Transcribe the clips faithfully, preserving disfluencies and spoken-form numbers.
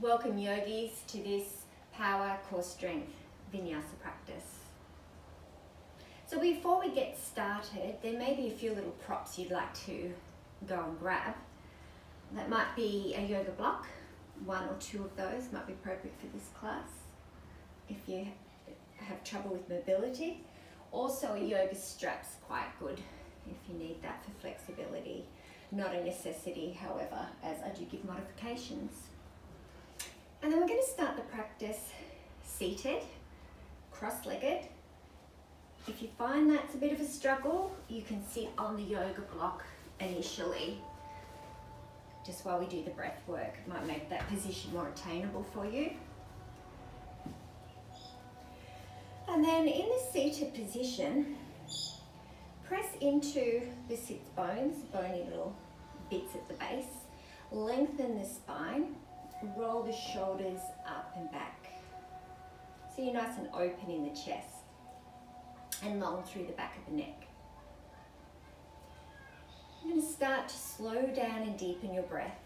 Welcome yogis to this power core strength vinyasa practice. So before we get started, there may be a few little props you'd like to go and grab. That might be a yoga block. One or two of those might be appropriate for this class if you have trouble with mobility. Also, a yoga strap's quite good if you need that for flexibility. Not a necessity, however, as I do give modifications. And then we're going to start the practice seated, cross-legged. If you find that's a bit of a struggle, you can sit on the yoga block initially, just while we do the breath work. It might make that position more attainable for you. And then in the seated position, press into the sits bones, bony little bits at the base, lengthen the spine, roll the shoulders up and back. So you're nice and open in the chest and long through the back of the neck. You're going to start to slow down and deepen your breath.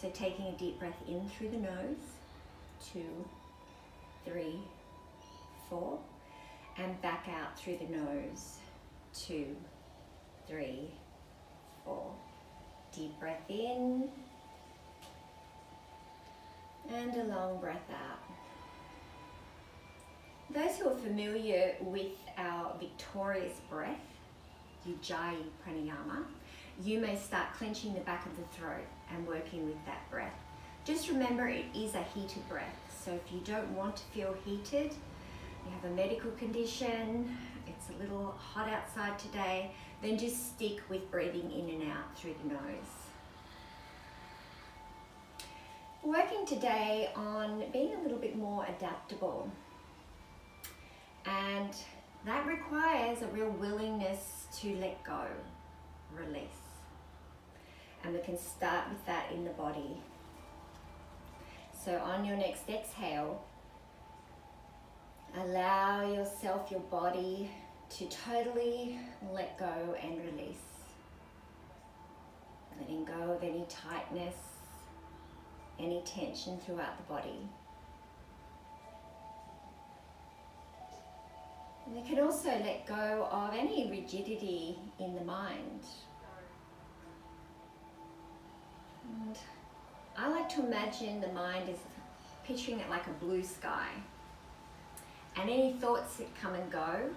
So taking a deep breath in through the nose, two, three, four, and back out through the nose, two, three, four. Deep breath in, and a long breath out. Those who are familiar with our victorious breath, Ujjayi Pranayama, you may start clenching the back of the throat and working with that breath. Just remember, it is a heated breath. So if you don't want to feel heated, you have a medical condition, it's a little hot outside today, then just stick with breathing in and out through the nose. Working today on being a little bit more adaptable. And that requires a real willingness to let go, release. And we can start with that in the body. So on your next exhale, allow yourself, your body, to totally let go and release. Letting go of any tightness, any tension throughout the body. And we can also let go of any rigidity in the mind. And I like to imagine the mind is picturing it like a blue sky. And any thoughts that come and go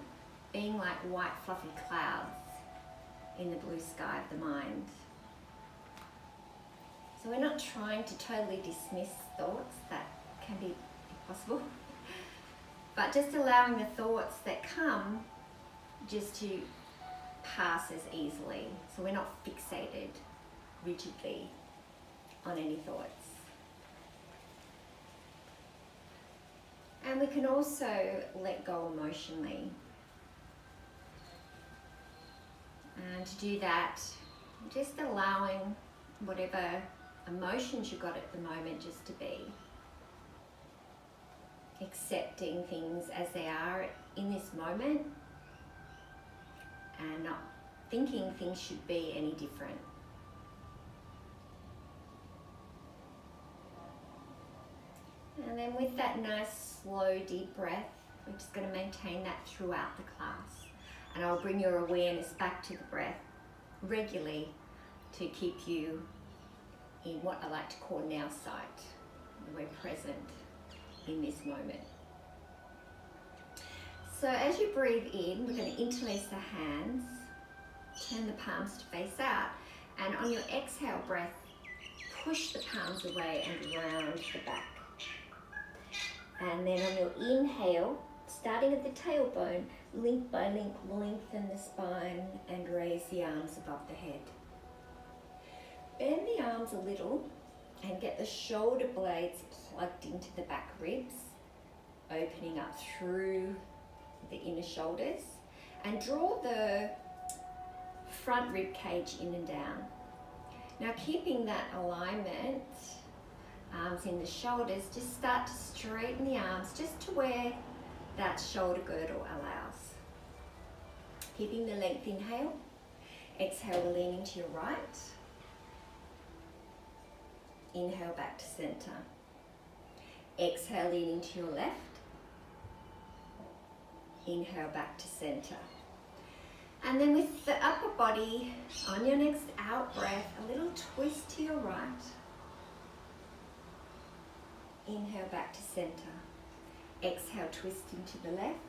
being like white fluffy clouds in the blue sky of the mind. So we're not trying to totally dismiss thoughts, that can be impossible. But just allowing the thoughts that come just to pass as easily. So we're not fixated rigidly on any thoughts. And we can also let go emotionally. And to do that, just allowing whatever emotions you've got at the moment just to be. Accepting things as they are in this moment and not thinking things should be any different. And then with that nice slow deep breath, we're just going to maintain that throughout the class, and I'll bring your awareness back to the breath regularly to keep you in what I like to call now sight. We're present in this moment. So as you breathe in, we're going to interlace the hands, turn the palms to face out, and on your exhale breath, push the palms away and round the back. And then on your inhale, starting at the tailbone, link by link, lengthen the spine and raise the arms above the head. Bend the arms a little and get the shoulder blades plugged into the back ribs, opening up through the inner shoulders, and draw the front rib cage in and down. Now keeping that alignment, arms in the shoulders, just start to straighten the arms just to where that shoulder girdle allows. Keeping the length, inhale, exhale, we're leaning to your right. Inhale back to center. Exhale, leaning to your left. Inhale back to center. And then with the upper body, on your next out breath, a little twist to your right. Inhale back to center. Exhale, twist into the left.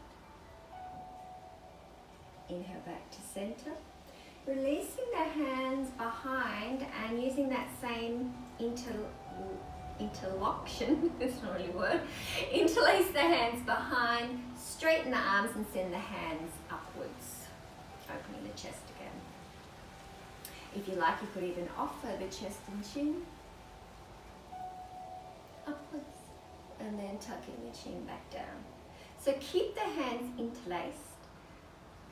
Inhale back to center. Releasing the hands behind and using that same inter interlocution, that's not really a word, interlace the hands behind, straighten the arms and send the hands upwards, opening the chest again. If you like, you could even offer the chest and chin upwards and then tucking the chin back down. So keep the hands interlaced.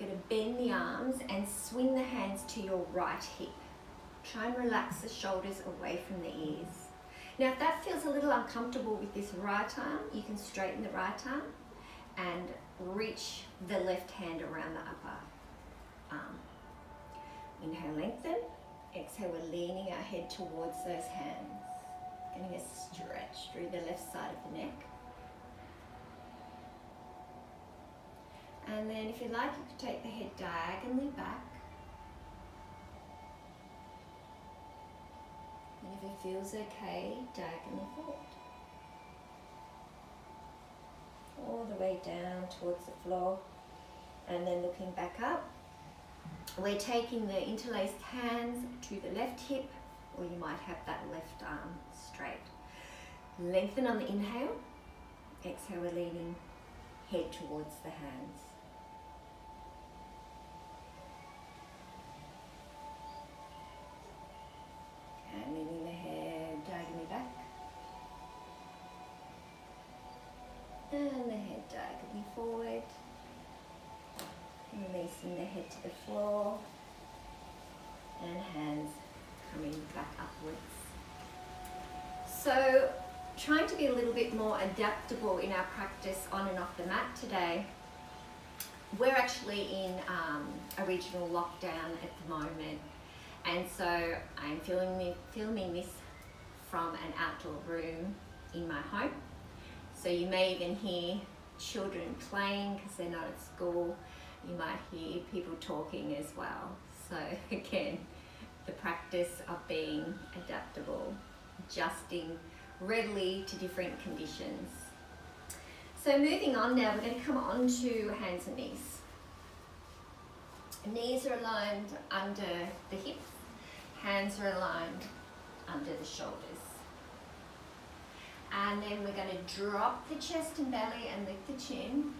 You're going to bend the arms and swing the hands to your right hip. Try and relax the shoulders away from the ears. Now if that feels a little uncomfortable with this right arm, you can straighten the right arm and reach the left hand around the upper arm. Inhale, lengthen. Exhale, we're leaning our head towards those hands. Getting a stretch through the left side of the neck. And then if you like, you could take the head diagonally back. And if it feels okay, diagonally forward. All the way down towards the floor. And then looking back up. We're taking the interlaced hands to the left hip, or you might have that left arm straight. Lengthen on the inhale. Exhale, we're leaning head towards the hands. And leaning the head diagonally back. And the head diagonally forward. Releasing the head to the floor. And hands coming back upwards. So, trying to be a little bit more adaptable in our practice on and off the mat today. We're actually in um, a regional lockdown at the moment. And so I'm filming, filming this from an outdoor room in my home. So you may even hear children playing because they're not at school. You might hear people talking as well. So again, the practice of being adaptable, adjusting readily to different conditions. So moving on now, we're going to come on to hands and knees. Knees are aligned under the hips, hands are aligned under the shoulders. And then we're going to drop the chest and belly and lift the chin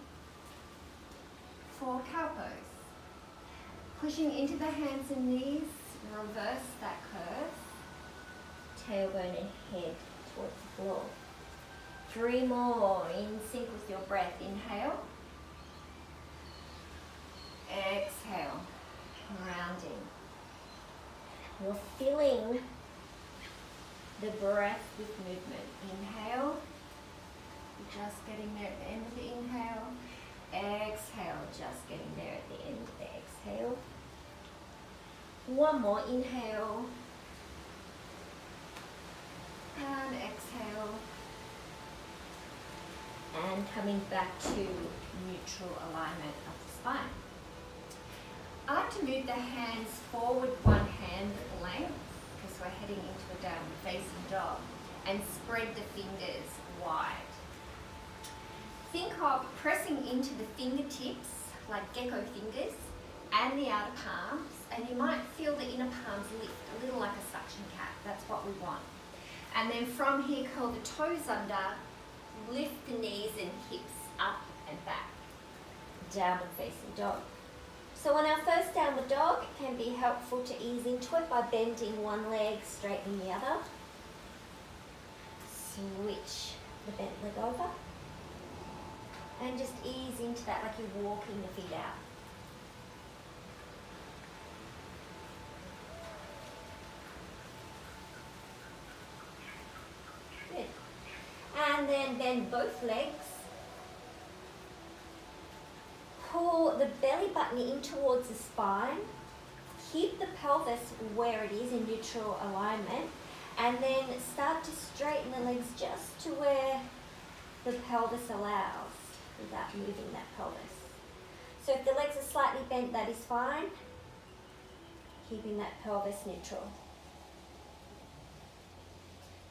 for cow pose. Pushing into the hands and knees, reverse that curve, tailbone and head towards the floor. Three more, in sync with your breath, inhale. Exhale, rounding. You're filling the breath with movement. Inhale, you're just getting there at the end of the inhale. Exhale, just getting there at the end of the exhale. One more, inhale. And exhale. And coming back to neutral alignment of the spine. I like to move the hands forward one hand length, because we're heading into a downward facing dog, and spread the fingers wide. Think of pressing into the fingertips, like gecko fingers, and the outer palms, and you might feel the inner palms lift, a little like a suction cup. That's what we want. And then from here, curl the toes under, lift the knees and hips up and back. Downward facing dog. So on our first downward dog, it can be helpful to ease into it by bending one leg, straightening the other. Switch the bent leg over. And just ease into that like you're walking the feet out. Good. And then bend both legs. Pull the belly button in towards the spine, keep the pelvis where it is in neutral alignment, and then start to straighten the legs just to where the pelvis allows without moving that pelvis. So if the legs are slightly bent, that is fine, keeping that pelvis neutral.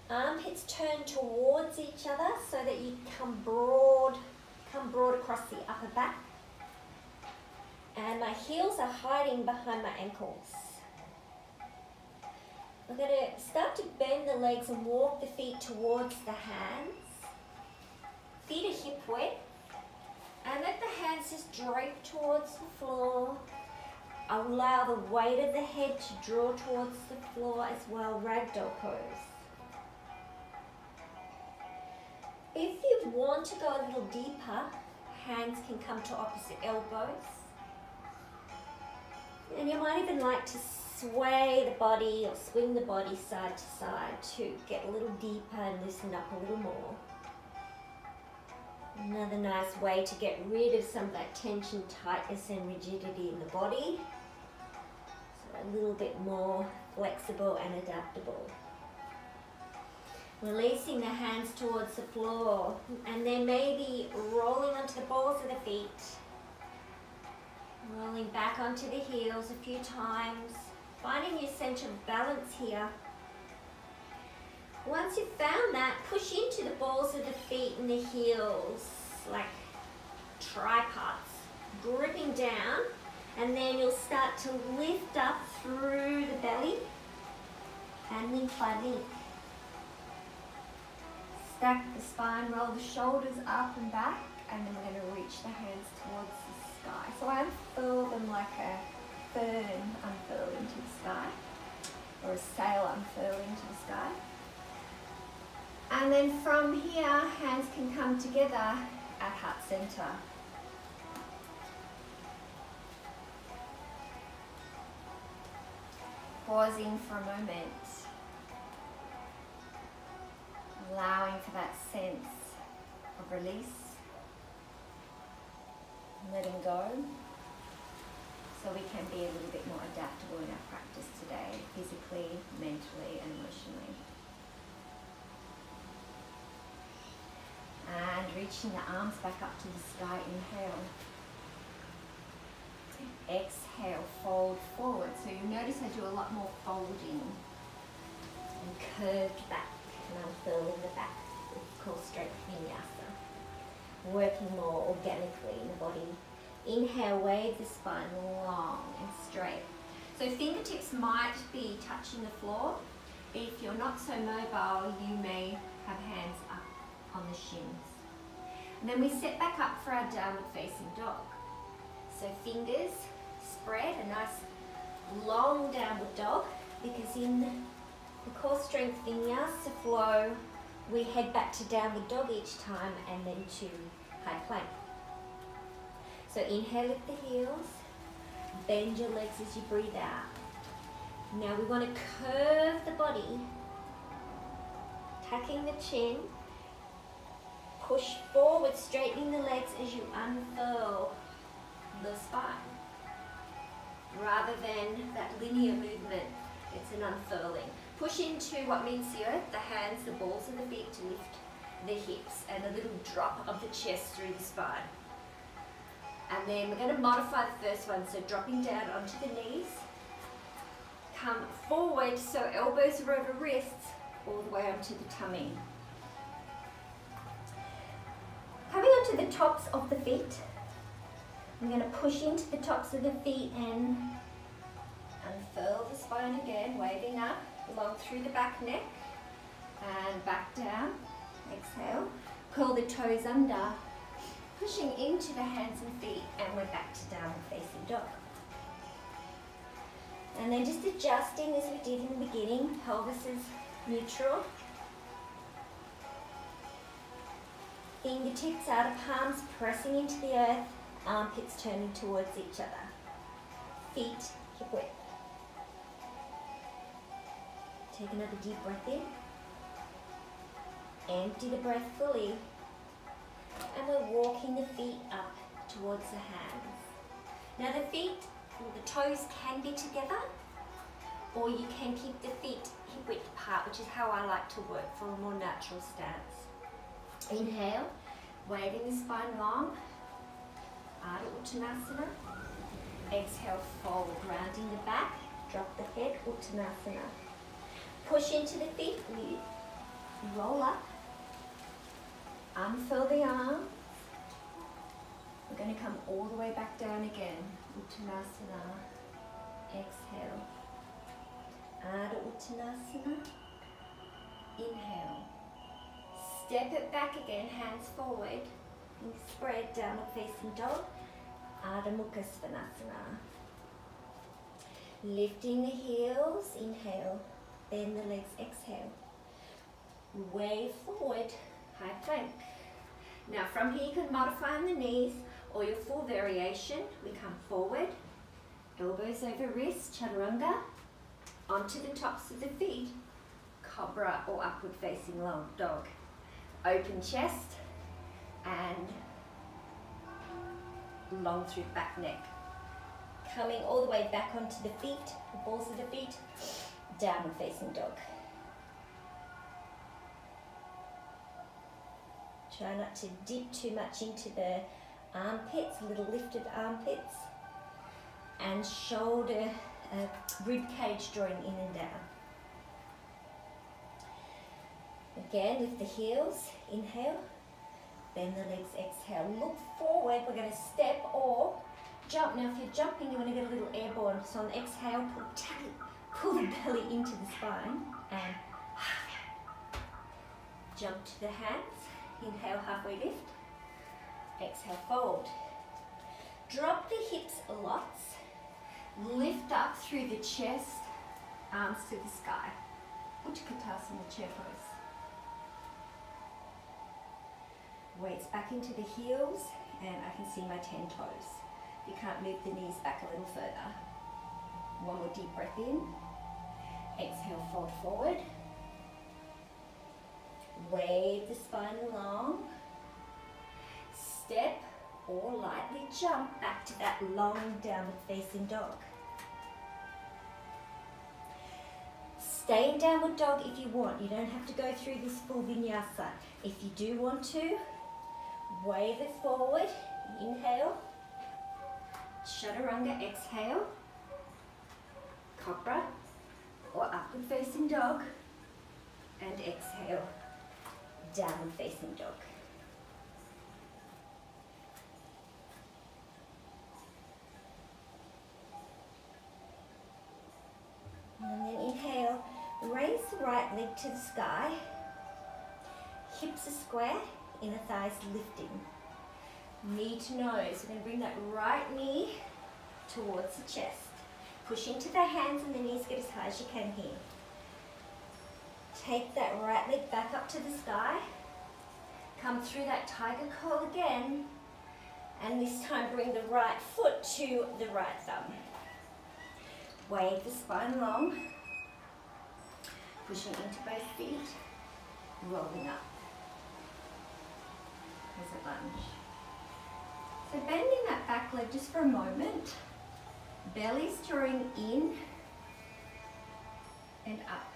Armpits turn towards each other so that you come broad, come broad across the upper back. And my heels are hiding behind my ankles. We're going to start to bend the legs and walk the feet towards the hands. Feet are hip width. And let the hands just drape towards the floor. Allow the weight of the head to draw towards the floor as well, ragdoll pose. If you want to go a little deeper, hands can come to opposite elbows. And you might even like to sway the body or swing the body side to side to get a little deeper and loosen up a little more. Another nice way to get rid of some of that tension, tightness and rigidity in the body. So a little bit more flexible and adaptable. Releasing the hands towards the floor and then maybe rolling onto the balls of the feet. Rolling back onto the heels a few times. Finding your centre of balance here. Once you've found that, push into the balls of the feet and the heels like triparts, gripping down, and then you'll start to lift up through the belly and link by link. Stack the spine, roll the shoulders up and back, and then we're going to reach the hands towards the sky. So I unfurl them like a fern unfurled into the sky, or a sail unfurled into the sky. And then from here, hands can come together at heart center. Pausing for a moment. Allowing for that sense of release, letting go, so we can be a little bit more adaptable in our practice today, physically, mentally and emotionally. And reaching the arms back up to the sky, inhale. Exhale, fold forward. So you notice I do a lot more folding and curved back. And I'm filling the back, it's called straight vinyasa. Working more organically in the body. Inhale, wave the spine long and straight. So fingertips might be touching the floor. If you're not so mobile, you may have hands up on the shins. And then we set back up for our downward facing dog. So fingers spread, a nice long downward dog, because in the core strength vinyasa flow, we head back to downward dog each time and then to high plank. So inhale, lift the heels, bend your legs as you breathe out. Now we want to curve the body, tucking the chin, push forward, straightening the legs as you unfurl the spine. Rather than that linear movement, it's an unfurling. Push into what meets the earth, the hands, the balls and the feet to lift the hips, and a little drop of the chest through the spine. And then we're going to modify the first one, so dropping down onto the knees. Come forward, so elbows are over wrists, all the way onto the tummy. Coming onto the tops of the feet, I'm going to push into the tops of the feet and unfurl the spine again, waving up. Long through the back neck and back down. Exhale, curl the toes under, pushing into the hands and feet, and we're back to downward facing dog. And then just adjusting as we did in the beginning, pelvis is neutral. Fingertips out of palms, pressing into the earth, armpits turning towards each other. Feet hip width. Take another deep breath in, empty the breath fully, and we're walking the feet up towards the hands. Now the feet, or the toes can be together, or you can keep the feet hip width apart, which is how I like to work for a more natural stance. Inhale, Waving the spine long. Ardha Uttanasana. Exhale, fold, rounding the back. Drop the head, Uttanasana. Push into the feet, roll up. Unfurl the arms. We're going to come all the way back down again. Uttanasana. Exhale. Ardha Uttanasana. Inhale. Step it back again, hands forward. And spread downward facing dog. Ardha Mukha Svanasana. Lifting the heels, inhale. Bend the legs, exhale. Wave forward, high plank. Now from here you can modify on the knees or your full variation. We come forward, elbows over wrists, chaturanga, onto the tops of the feet, cobra or upward facing dog. Open chest and long through back neck. Coming all the way back onto the feet, the balls of the feet, downward facing dog. Try not to dip too much into the armpits, little lifted armpits, and shoulder, uh, rib cage drawing in and down. Again, lift the heels, inhale, bend the legs, exhale. Look forward, we're going to step or jump. Now if you're jumping, you want to get a little airborne, so on exhale, pull, pull the belly into the spine, and jump to the hands. Inhale, halfway lift. Exhale, fold. Drop the hips lots. Lift up through the chest, arms to the sky. Utkatasana chair pose. Weights back into the heels, and I can see my ten toes. If you can't move the knees back a little further. One more deep breath in. Exhale, fold forward. Wave the spine along, step or lightly jump back to that long downward facing dog. Stay in downward dog if you want. You don't have to go through this full vinyasa. If you do want to, wave it forward, inhale, chaturanga, exhale, cobra or upward facing dog, and exhale. Downward facing dog. And then inhale, raise the right leg to the sky. Hips are square, inner thighs lifting. Knee to nose. We're going to bring that right knee towards the chest. Push into the hands and the knees, get as high as you can here. Take that right leg back up to the sky. Come through that tiger curl again. And this time bring the right foot to the right thumb. Wave the spine long. Pushing into both feet. Rolling up. There's a lunge. So bending that back leg just for a moment. Belly's drawing in and up.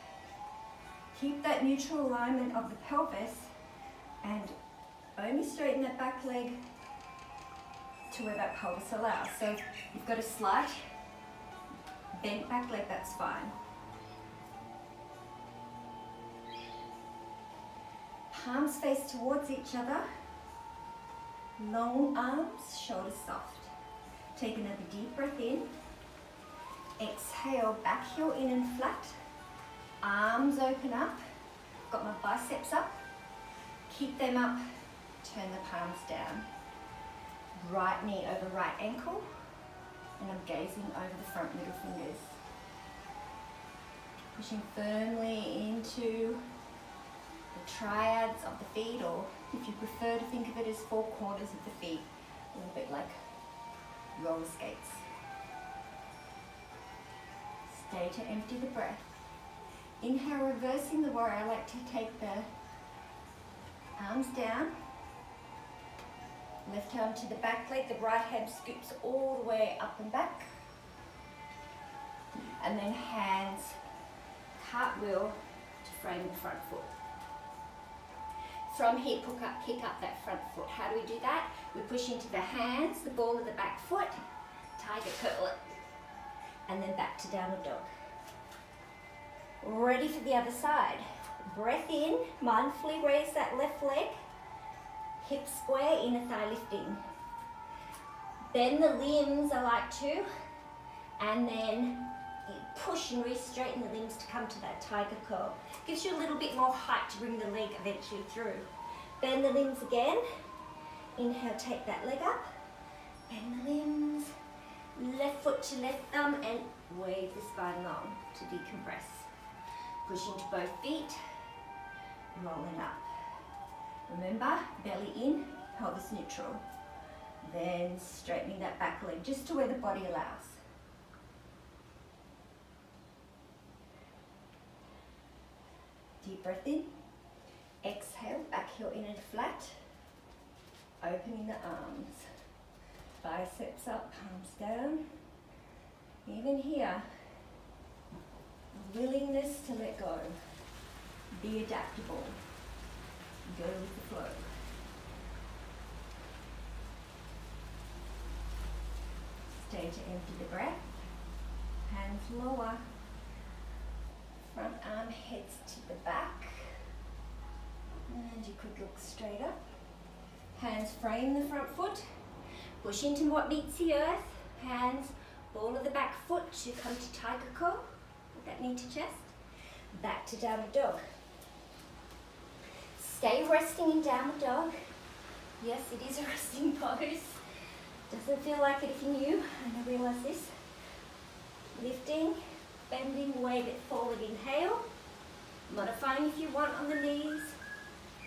Keep that neutral alignment of the pelvis and only straighten that back leg to where that pelvis allows. So you've got a slight bent back leg, that's fine. Palms face towards each other. Long arms, shoulders soft. Take another deep breath in. Exhale, back heel in and flat. Arms open up, got my biceps up, keep them up, turn the palms down. Right knee over right ankle, and I'm gazing over the front middle fingers. Pushing firmly into the triads of the feet, or if you prefer to think of it as four corners of the feet, a little bit like roller skates. Stay to empty the breath. Inhale, reversing the warrior. I like to take the arms down. Left hand to the back leg. The right hand scoops all the way up and back. And then hands cartwheel to frame the front foot. From hip, hook up, kick up that front foot. How do we do that? We push into the hands, the ball of the back foot, tiger curl it, and then back to downward dog. Ready for the other side. Breath in, mindfully raise that left leg, hip square, inner thigh lifting. Bend the limbs, I like to, and then push and re-straighten the limbs to come to that tiger curl. Gives you a little bit more height to bring the leg eventually through. Bend the limbs again. Inhale, take that leg up. Bend the limbs. Left foot to left thumb and wave the spine long to decompress. Push into both feet. Rolling up. Remember, belly in, pelvis neutral. Then straightening that back leg just to where the body allows. Deep breath in, exhale, back heel in and flat, opening the arms, biceps up, palms down, even here, willingness to let go, be adaptable, go with the flow. Stay to empty the breath, hands lower. Front arm heads to the back, and you could look straight up. Hands frame the front foot, push into what meets the earth. Hands, ball of the back foot to come to tiger curl. Put that knee to chest. Back to downward dog. Stay resting in downward dog. Yes, it is a resting pose. Doesn't feel like it if you're new, and I realize this. Lifting. Bending, wave it forward, inhale. Modifying if you want on the knees.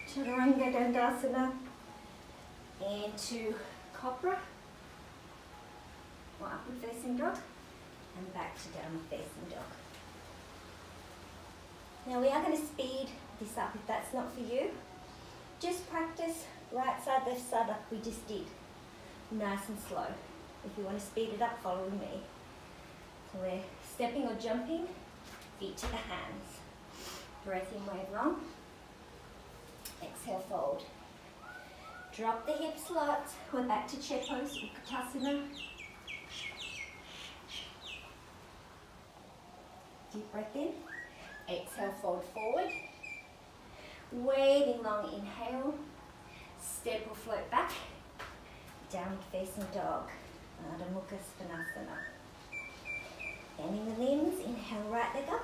Chaturanga Dandasana. Into Cobra. Or upward facing dog. And back to downward facing dog. Now we are going to speed this up if that's not for you. Just practice right side, left side like we just did. Nice and slow. If you want to speed it up, follow me. So we're stepping or jumping, feet to the hands. Breath in, wave long. Exhale, fold. Drop the hips lots. We're back to chair pose, Utkatasana. Deep breath in. Exhale, fold forward. Waving long, inhale. Step or float back. Downward facing dog. Ardha Chandrasana. Bending the limbs, inhale, right leg up,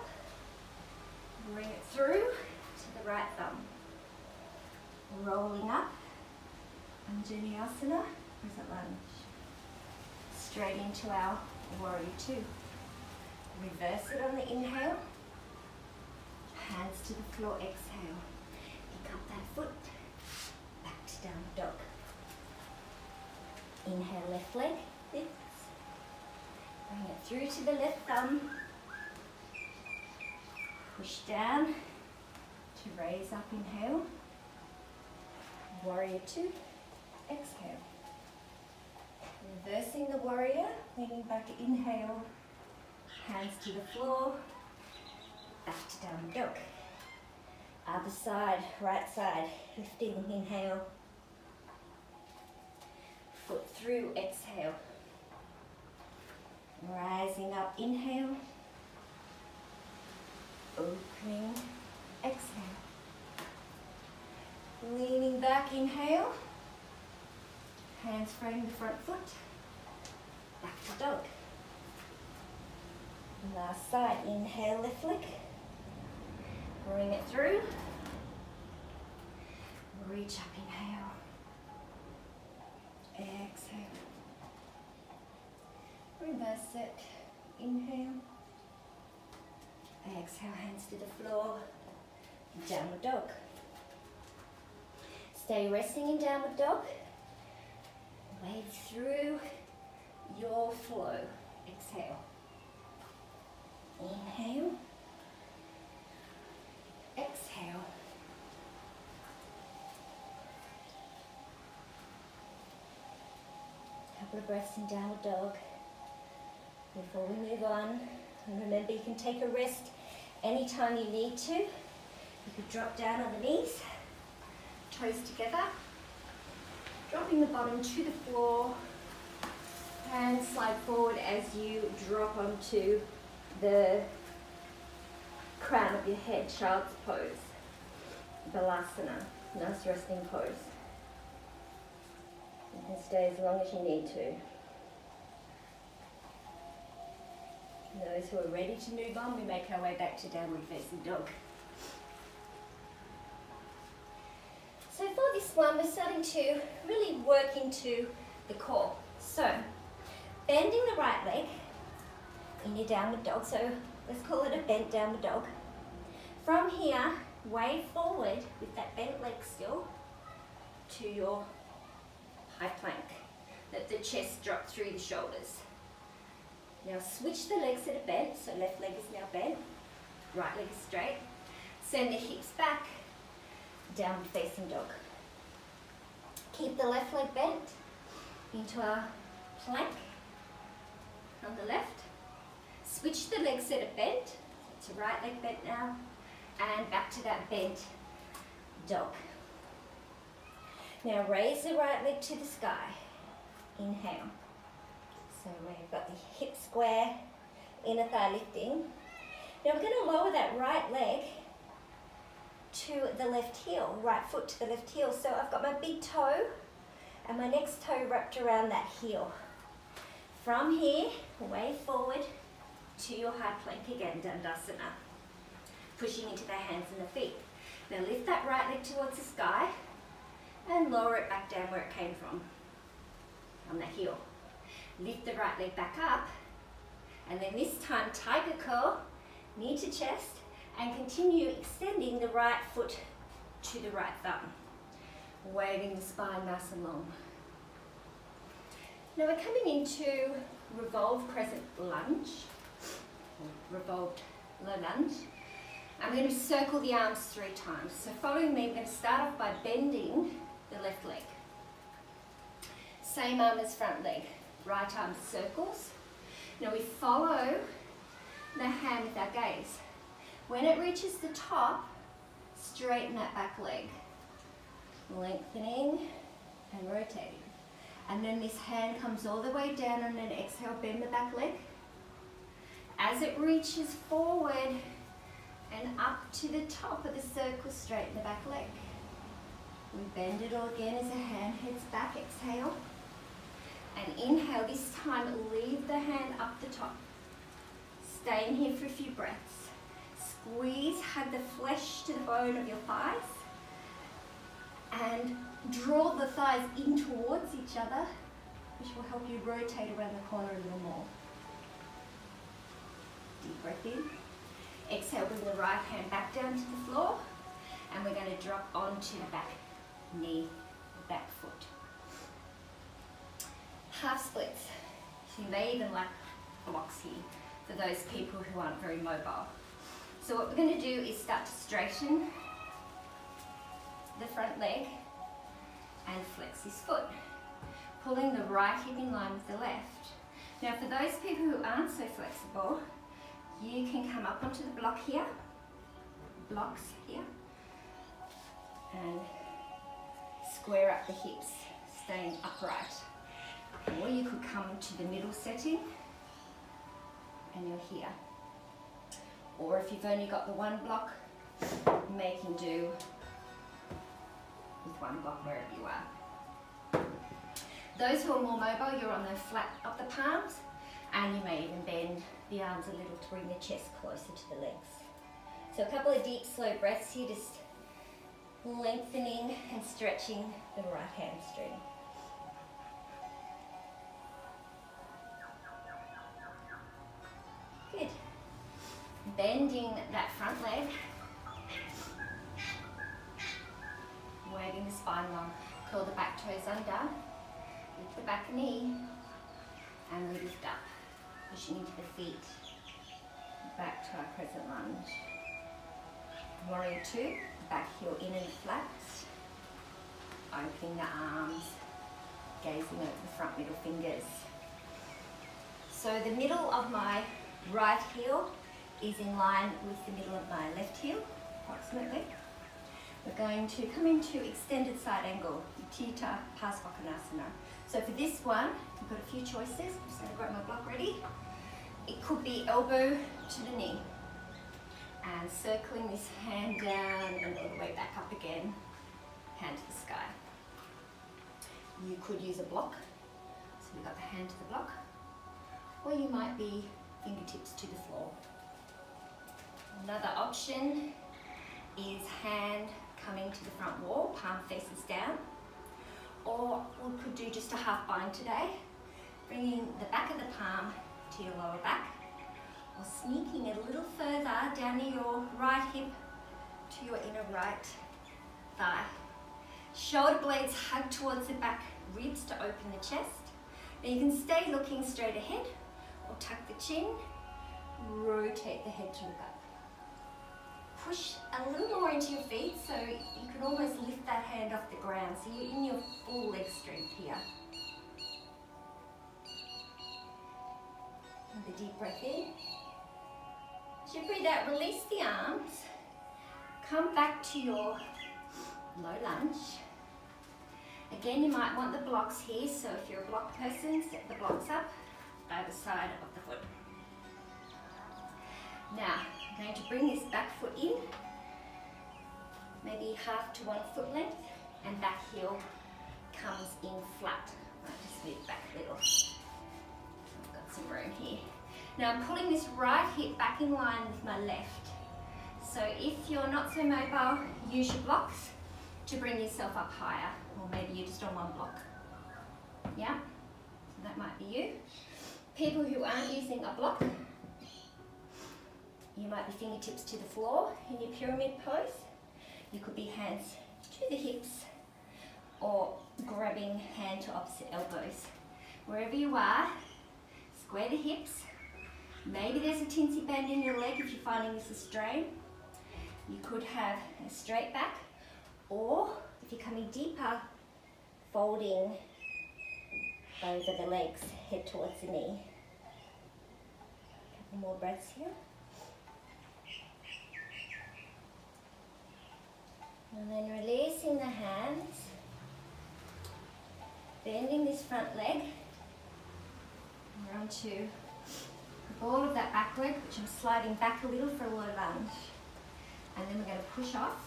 bring it through to the right thumb. Rolling up, Anjaneyasana, present lunge. Straight into our warrior two. Reverse it on the inhale, hands to the floor, exhale. Pick up that foot, back to downward dog. Inhale, left leg, lift. Bring it through to the left thumb. Push down to raise up, inhale. Warrior two, exhale. Reversing the warrior, leaning back, inhale. Hands to the floor, back to downward dog. Other side, right side, lifting, inhale. Foot through, exhale. Rising up, inhale, opening, exhale. Leaning back, inhale, hands frame the front foot, back to dog. Last side, inhale, left leg, bring it through, reach up, inhale, exhale. Reverse it, inhale, exhale, hands to the floor, downward dog. Stay resting in downward dog, wave through your flow, exhale, inhale, exhale. Couple of breaths in downward dog. Before we move on, and remember you can take a rest anytime you need to. You could drop down on the knees, toes together, dropping the bottom to the floor, and slide forward as you drop onto the crown of your head, child's pose, balasana, nice resting pose. You can stay as long as you need to. And those who are ready to move on, we make our way back to downward facing dog. So for this one, we're starting to really work into the core. So, bending the right leg in your downward dog, so let's call it a bent downward dog. From here, wave forward with that bent leg still to your high plank. Let the chest drop through the shoulders. Now switch the legs that are bent, so left leg is now bent, right leg is straight. Send the hips back, downward facing dog. Keep the left leg bent into our plank on the left. Switch the legs that are bent, to right leg bent now, and back to that bent dog. Now raise the right leg to the sky. Inhale. So we've got the hip square, inner thigh lifting. Now we're going to lower that right leg to the left heel, right foot to the left heel. So I've got my big toe and my next toe wrapped around that heel. From here, wave forward to your high plank again, Dandasana. Pushing into the hands and the feet. Now lift that right leg towards the sky and lower it back down where it came from, on the heel. Lift the right leg back up, and then this time tiger curl, knee to chest, and continue extending the right foot to the right thumb. Waving the spine nice and long. Now we're coming into revolved crescent lunge, or revolved low lunge. I'm going to circle the arms three times. So following me, I'm going to start off by bending the left leg. Same arm as front leg, right arm circles. Now we follow the hand with our gaze. When it reaches the top, straighten that back leg. Lengthening and rotating. And then this hand comes all the way down and then exhale, bend the back leg. As it reaches forward and up to the top of the circle, straighten the back leg. We bend it all again as the hand heads back, exhale. And inhale, this time leave the hand up the top. Stay in here for a few breaths. Squeeze, hug the flesh to the bone of your thighs. And draw the thighs in towards each other, which will help you rotate around the corner a little more. Deep breath in. Exhale, bring the right hand back down to the floor, and we're going to drop onto the back knee, back foot. Half splits. So you may even like blocks here for those people who aren't very mobile. So what we're going to do is start to straighten the front leg and flex this foot, pulling the right hip in line with the left. Now for those people who aren't so flexible, you can come up onto the block here, blocks here, and square up the hips, staying upright. Or you could come to the middle setting and you're here. Or if you've only got the one block, make and do with one block wherever you are. Those who are more mobile, you're on the flat of the palms, and you may even bend the arms a little to bring the chest closer to the legs. So a couple of deep, slow breaths here, just lengthening and stretching the right hamstring. Good. Bending that front leg. Waving the spine long, curl the back toes under, lift the back knee, and we lift up, pushing into the feet, back to our crescent lunge. Warrior two, back heel in and flat, opening the arms, gazing at the front middle fingers. So the middle of my right heel is in line with the middle of my left heel, approximately. We're going to come into extended side angle, Utita Parsvokhanasana. So for this one, we've got a few choices. I'm just going to grab my block ready. It could be elbow to the knee, and circling this hand down and all the way back up again, hand to the sky. You could use a block, so we've got the hand to the block, or you might be fingertips to the floor. Another option is hand coming to the front wall, palm faces down, or we could do just a half bind today, bringing the back of the palm to your lower back, or sneaking it a little further down to your right hip to your inner right thigh. Shoulder blades hug towards the back ribs to open the chest. Now you can stay looking straight ahead or tuck the chin, rotate the head to look up. Push a little more into your feet so you can almost lift that hand off the ground, so you're in your full leg strength here. With a deep breath in. As you breathe out, release the arms, come back to your low lunge. Again, you might want the blocks here, so if you're a block person, set the blocks up by the side of the foot. Now, I'm going to bring this back foot in, maybe half to one foot length, and back heel comes in flat. I'll just move back a little. I've got some room here. Now, I'm pulling this right hip back in line with my left. So if you're not so mobile, use your blocks to bring yourself up higher, or maybe you're just on one block. Yeah, so that might be you. People who aren't using a block, you might be fingertips to the floor in your pyramid pose. You could be hands to the hips, or grabbing hand to opposite elbows. Wherever you are, square the hips. Maybe there's a tinsy band in your leg if you're finding this a strain. You could have a straight back, or if you're coming deeper, folding over the legs, head towards the knee. A couple more breaths here. And then releasing the hands, bending this front leg. We're on to the ball of that back leg, which I'm sliding back a little for a low lunge. And then we're going to push off.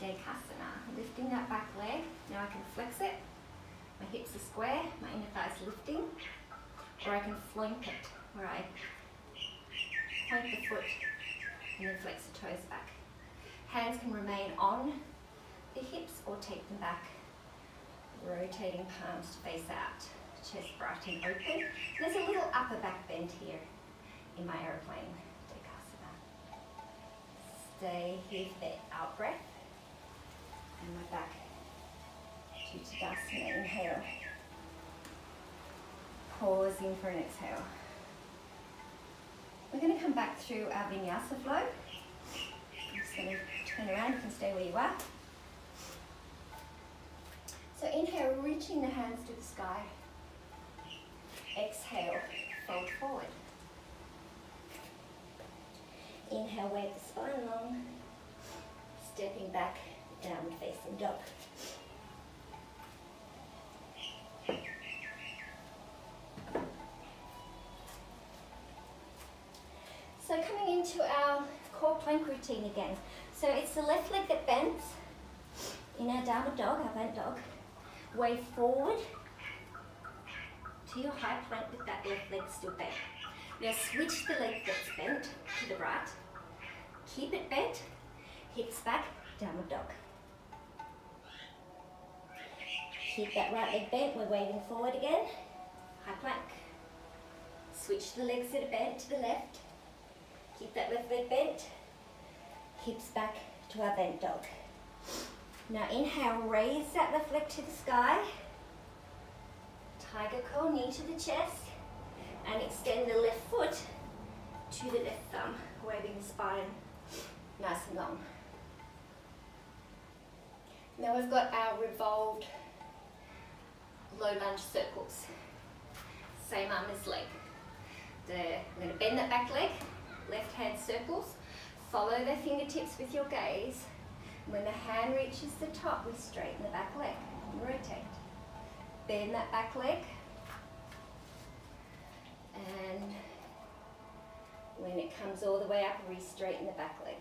Dekasana, lifting that back leg. Now I can flex it, my hips are square, my inner thigh is lifting, or I can floink it, where I point the foot and then flex the toes back. Hands can remain on the hips or take them back, rotating palms to face out, chest bright and open. And there's a little upper back bend here in my aeroplane, Dekasana. Stay here for the out breath. And my back to Tadasana, inhale, pausing for an exhale. We're going to come back through our vinyasa flow. I'm just going to turn around, you can stay where you are. So inhale, reaching the hands to the sky. Exhale, fold forward. Inhale, wave the spine long, stepping back. Downward facing dog. So coming into our core plank routine again. So it's the left leg that bends in our downward dog, our bent dog. Wave forward to your high plank with that left leg still bent. Now switch the leg that's bent to the right. Keep it bent, hips back, downward dog. Keep that right leg bent, we're waving forward again, high plank. Switch the legs that are bent to the left. Keep that left leg bent, hips back to our bent dog. Now inhale, raise that left leg to the sky. Tiger curl, knee to the chest, and extend the left foot to the left thumb, waving the spine nice and long. Now we've got our revolved low lunge circles, same arm as leg. The, I'm going to bend that back leg, left hand circles, Follow the fingertips with your gaze. When the hand reaches the top, we straighten the back leg and rotate. Bend that back leg. And when it comes all the way up, re-straighten the back leg.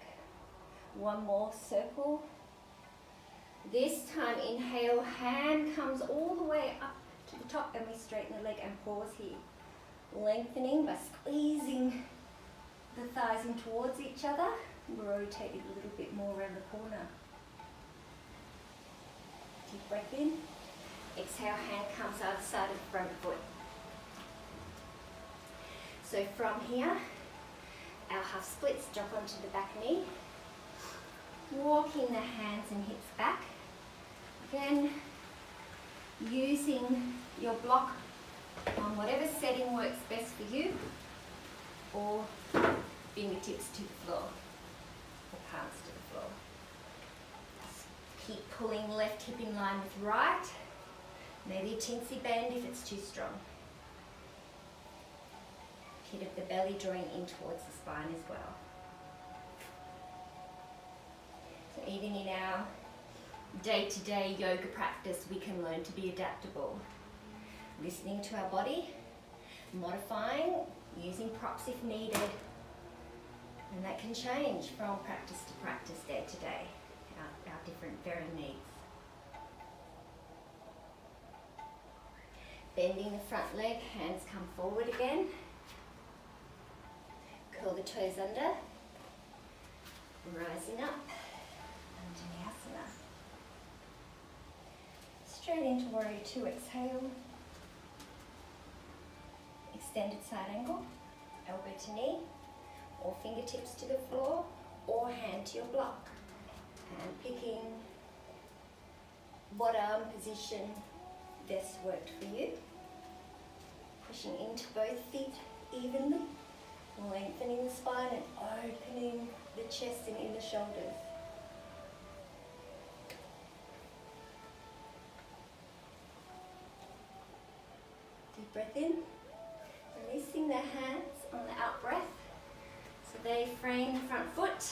One more circle. This time, inhale, hand comes all the way up to the top and we straighten the leg and pause here. Lengthening by squeezing the thighs in towards each other. Rotate it a little bit more around the corner. Deep breath in. Exhale, hand comes out the side of the front foot. So from here, our half splits, drop onto the back knee. Walking the hands and hips back. Again, using your block on whatever setting works best for you, or fingertips to the floor, or palms to the floor. Keep pulling left hip in line with right. Maybe a chintzy bend if it's too strong. Pit of the belly drawing in towards the spine as well. So even in our day-to-day yoga practice, we can learn to be adaptable. Listening to our body, modifying, using props if needed. And that can change from practice to practice, day to day, our, our different varying needs. Bending the front leg, hands come forward again. Curl the toes under, rising up, Anjaneyasana. Straight into Warrior Two, exhale. Extended side angle, elbow to knee, or fingertips to the floor, or hand to your block. Hand picking, what arm position best worked for you. Pushing into both feet evenly, lengthening the spine and opening the chest and inner shoulders. Deep breath in, releasing the hands on the out breath. So they frame the front foot.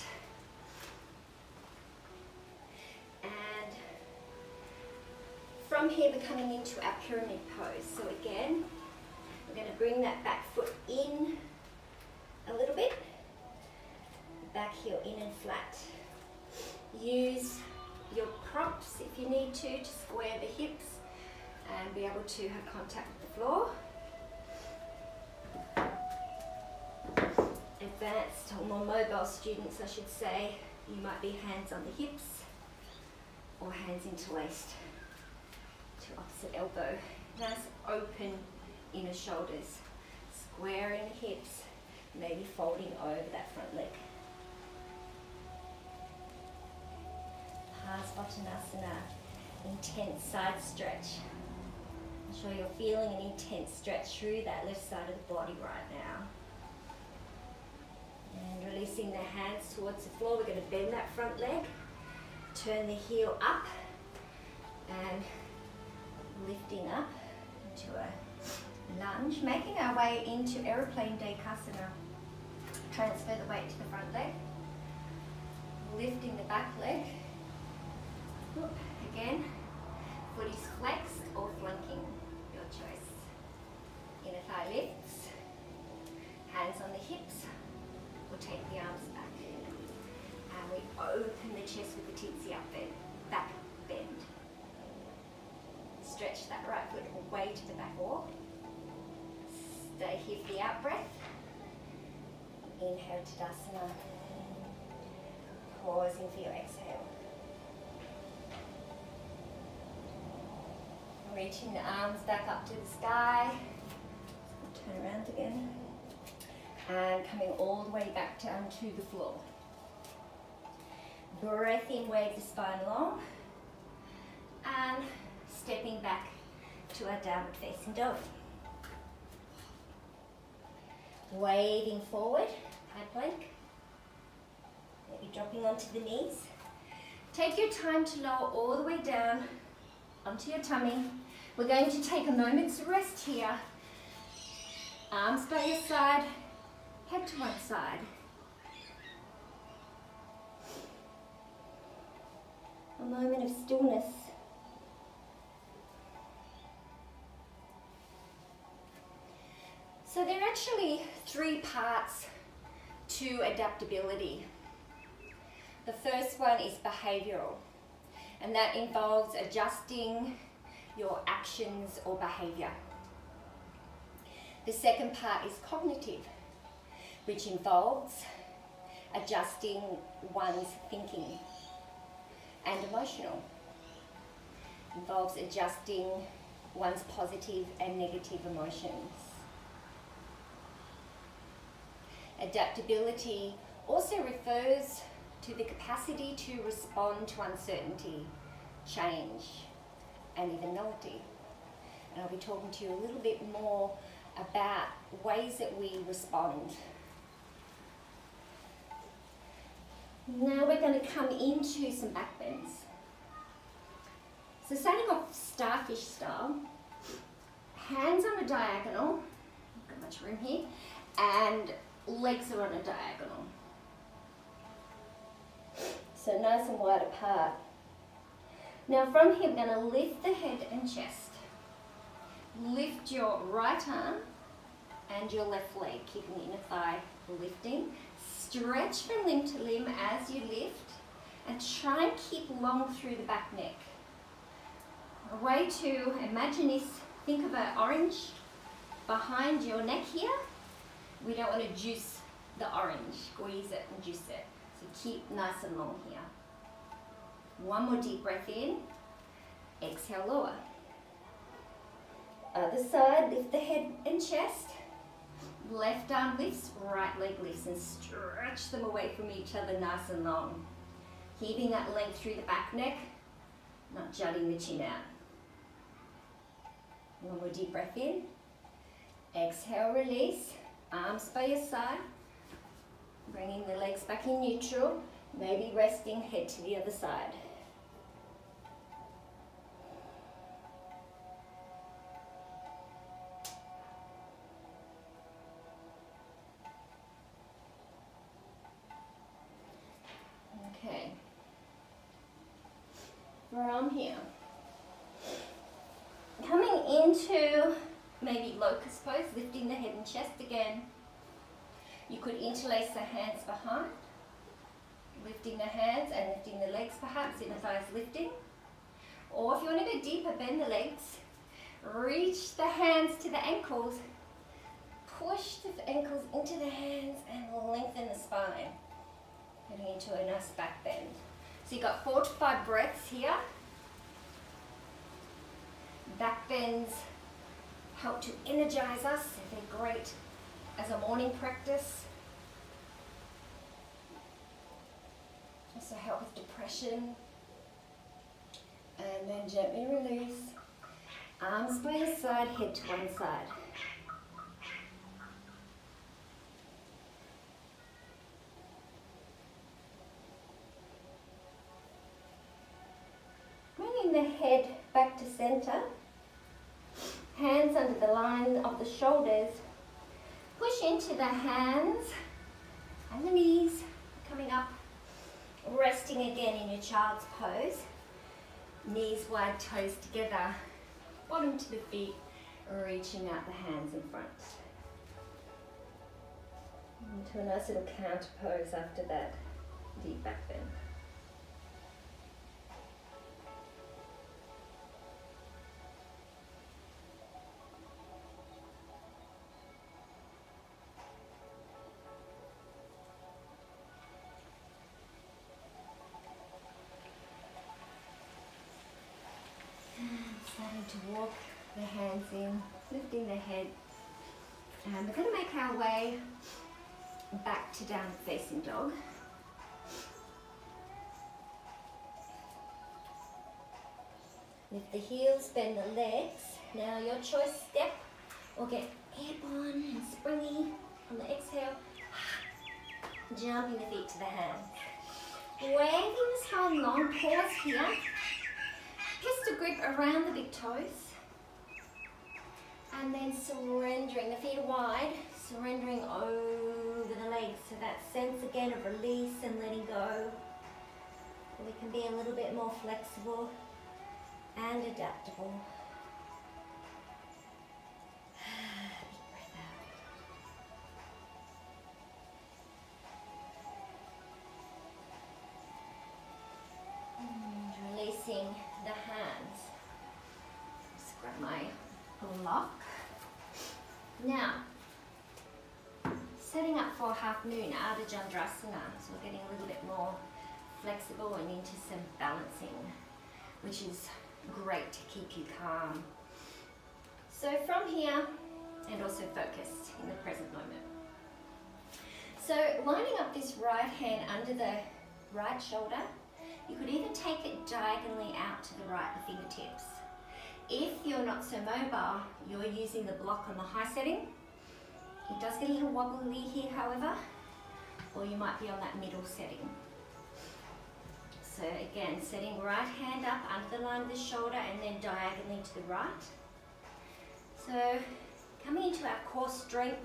And from here, we're coming into our pyramid pose. So again, we're going to bring that back foot in a little bit. Back heel in and flat. Use your props if you need to, to square the hips and be able to have contact with the floor. Advanced or more mobile students, I should say, you might be hands on the hips or hands interlaced to opposite elbow. Nice open inner shoulders, squaring the hips, maybe folding over that front leg. Parsvottanasana, intense side stretch. I'm sure you're feeling an intense stretch through that left side of the body right now. And releasing the hands towards the floor, we're going to bend that front leg, turn the heel up, and lifting up into a lunge, making our way into aeroplane dekasana. Transfer the weight to the front leg, lifting the back leg. Whoop. Again, foot is flexed or flanking, your choice. Inner thigh lifts, hands on the hips. We'll take the arms back and we open the chest with the titsy up bend, back bend. Stretch that right foot away to the back wall. Stay here for the out breath. Inhale to Tadasana. Pausing for your exhale. Reaching the arms back up to the sky. Turn around again. And coming all the way back down to the floor. Breath in, wave the spine long. And stepping back to our downward facing dog. Waving forward, high plank. Maybe dropping onto the knees. Take your time to lower all the way down onto your tummy. We're going to take a moment's rest here. Arms by your side. Head to one side. a moment of stillness. So there are actually three parts to adaptability. The first one is behavioral, and that involves adjusting your actions or behavior. The second part is cognitive, which involves adjusting one's thinking, and emotional, involves adjusting one's positive and negative emotions. Adaptability also refers to the capacity to respond to uncertainty, change, and even novelty. And I'll be talking to you a little bit more about ways that we respond. Now we're going to come into some back bends. So starting off starfish style, hands on a diagonal, not got much room here, and legs are on a diagonal. So nice and wide apart. Now from here, we're going to lift the head and chest. Lift your right arm and your left leg, keeping the inner thigh lifting. Stretch from limb to limb as you lift, and try and keep long through the back neck. A way to imagine is, think of an orange behind your neck here. We don't want to juice the orange, squeeze it and juice it. So keep nice and long here. One more deep breath in, exhale lower. Other side, lift the head and chest. Left arm lifts, right leg lifts, and stretch them away from each other nice and long. Keeping that length through the back neck, not jutting the chin out. One more deep breath in. Exhale, release. Arms by your side. Bringing the legs back in neutral, maybe resting head to the other side. Okay, from here, coming into maybe locust pose, lifting the head and chest again. You could interlace the hands behind, lifting the hands and lifting the legs perhaps, inner thighs lifting. Or if you want to go deeper, bend the legs, reach the hands to the ankles, push the ankles into the hands and lengthen the spine. Getting into a nice back bend. So you've got four to five breaths here. Back bends help to energize us. They're great as a morning practice. Also help with depression. And then gently release. Arms by your side, head to one side. The head back to center, hands under the line of the shoulders, push into the hands and the knees, coming up, resting again in your child's pose, knees wide, toes together, bottom to the feet, reaching out the hands in front. Into a nice little counter pose after that deep back bend. To walk the hands in, lifting the head, and we're going to make our way back to down facing dog. Lift the heels, bend the legs. Now your choice, step or get airborne and springy on the exhale, jumping the feet to the hands, waving the spine long, pause here. Just a grip around the big toes and then surrendering the feet wide, surrendering over the legs. So that sense again of release and letting go, we can be a little bit more flexible and adaptable. Releasing the hands. Just grab my block. Now, setting up for half moon, Ardha Chandrasana. So we're getting a little bit more flexible and into some balancing, which is great to keep you calm. So from here, and also focused in the present moment. So lining up this right hand under the right shoulder. You could even take it diagonally out to the right, the fingertips. If you're not so mobile, you're using the block on the high setting. It does get a little wobbly here, however, or you might be on that middle setting. So again, setting right hand up under the line of the shoulder and then diagonally to the right. So coming into our core strength,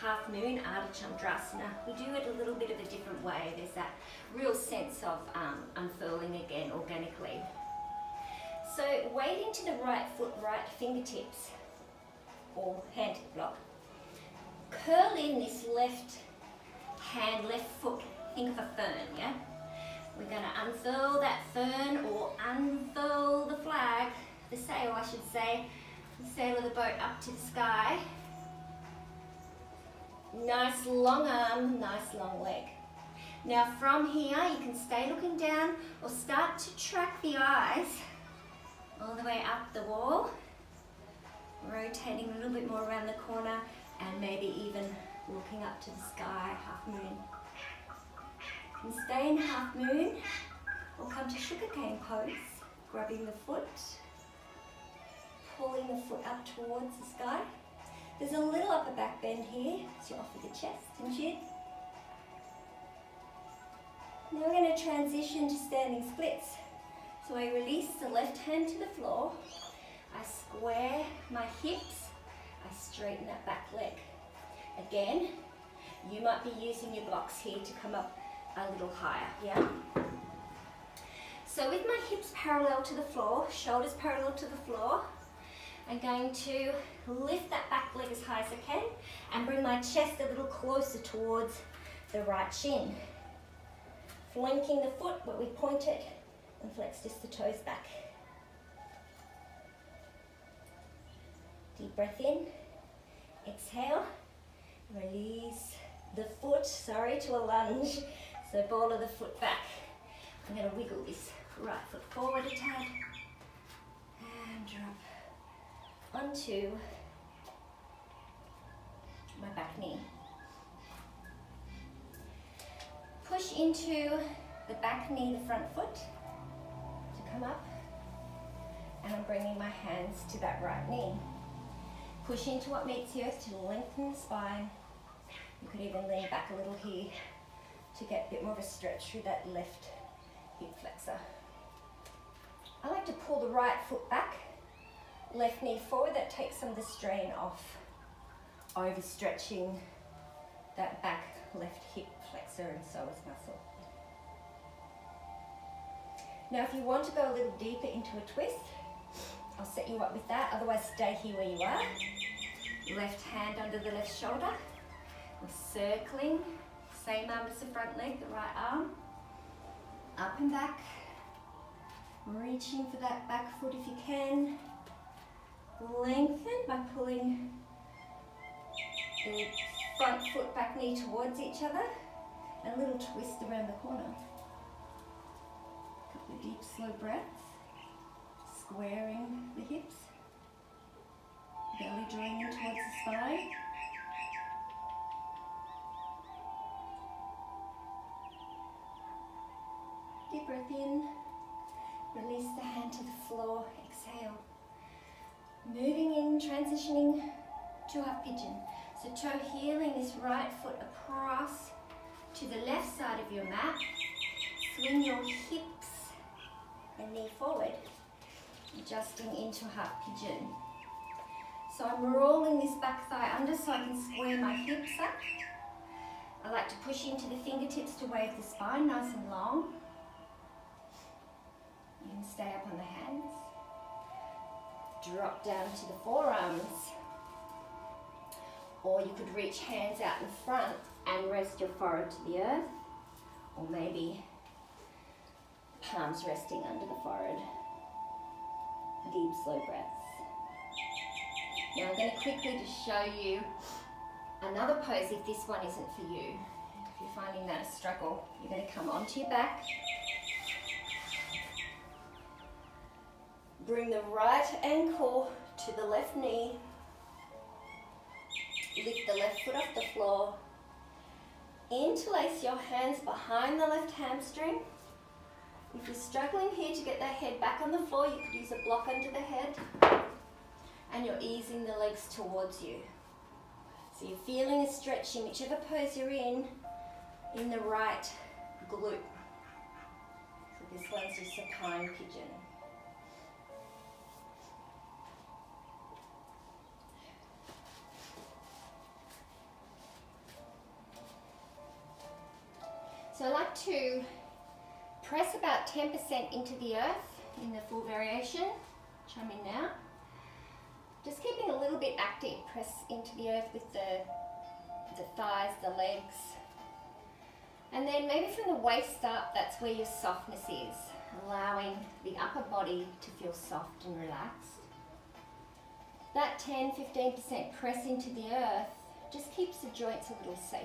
half moon, Ardha Chandrasana. We do it a little bit of a different way. There's that real sense of um, unfurling again organically. So weight into the right foot, right fingertips, or hand block. Curl in this left hand, left foot. Think of a fern, yeah? We're gonna unfurl that fern or unfurl the flag, the sail I should say, the sail of the boat up to the sky. Nice long arm, nice long leg. Now from here, you can stay looking down or start to track the eyes all the way up the wall, rotating a little bit more around the corner and maybe even looking up to the sky, half moon. You can stay in half moon or come to sugarcane pose, grabbing the foot, pulling the foot up towards the sky. There's a little upper back bend here, so you're off of the chest and chin. Now we're going to transition to standing splits. So I release the left hand to the floor, I square my hips, I straighten that back leg. Again, you might be using your blocks here to come up a little higher, yeah? So with my hips parallel to the floor, shoulders parallel to the floor, I'm going to lift that back leg as high as I can and bring my chest a little closer towards the right shin. Flanking the foot where we point it and flex just the toes back. Deep breath in, exhale, release the foot, sorry, to a lunge. So ball of the foot back. I'm going to wiggle this right foot forward a tad and drop onto my back knee. Push into the back knee, the front foot to come up, and I'm bringing my hands to that right knee. Push into what meets the earth to lengthen the spine. You could even lean back a little here to get a bit more of a stretch through that left hip flexor. I like to pull the right foot back, left knee forward. That takes some of the strain off overstretching that back left hip flexor and psoas muscle. Now if you want to go a little deeper into a twist, I'll set you up with that, otherwise stay here where you are. Left hand under the left shoulder. We're circling, same arm as the front leg, the right arm. Up and back, reaching for that back foot if you can. Lengthen by pulling the front foot, back knee towards each other, and a little twist around the corner. Couple of deep, slow breaths, squaring the hips, belly drawing in towards the spine. Deep breath in, release the hand to the floor, exhale. Moving in, transitioning to our pigeon. So toe heeling this right foot across to the left side of your mat. Swing your hips and knee forward, adjusting into half pigeon. So I'm rolling this back thigh under so I can square my hips up. I like to push into the fingertips to wave the spine nice and long. and stay up on the hands. Drop down to the forearms. Or you could reach hands out in front and rest your forehead to the earth. Or maybe palms resting under the forehead. Deep, slow breaths. Now I'm going to quickly just show you another pose if this one isn't for you. If you're finding that a struggle, you're going to come onto your back. Bring the right ankle to the left knee. Lift the left foot off the floor. Interlace your hands behind the left hamstring. If you're struggling here to get that head back on the floor, you could use a block under the head. And you're easing the legs towards you. So you're feeling a stretch in whichever pose you're in, in the right glute. So this one's your supine pigeon. So I like to press about ten percent into the earth in the full variation. Chime in now. Just keeping a little bit active, press into the earth with the, the thighs, the legs. And then maybe from the waist up, that's where your softness is, allowing the upper body to feel soft and relaxed. That ten to fifteen percent press into the earth just keeps the joints a little safer.